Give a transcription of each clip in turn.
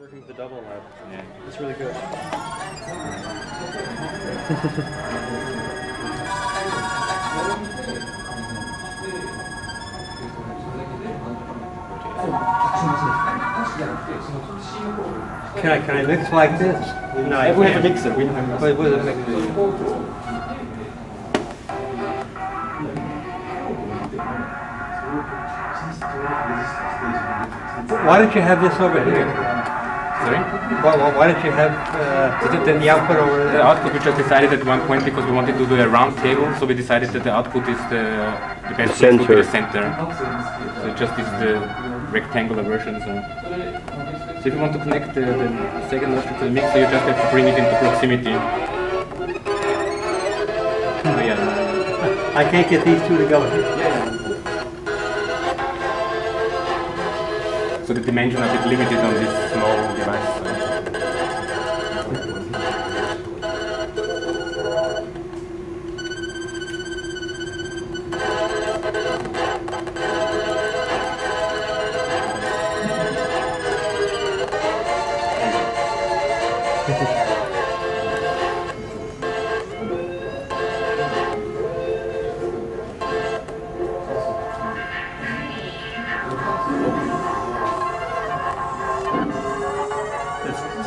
Working with the double lab. Yeah. It's really good. Can I mix like this? No, we have a mixer. We have a mixer. Why don't you have this over here? Sorry? Why don't you have the output over there? The output we just decided at one point because we wanted to do a round table, so we decided that the output is the best center. To the center. So it just is the rectangular version. So if you want to connect the second nostril to the mixer, you just have to bring it into proximity. Oh, yeah. I can't get these two to go here. Yeah. So the dimension are a bit limited on this small device.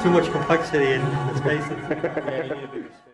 Too much complexity in the spaces.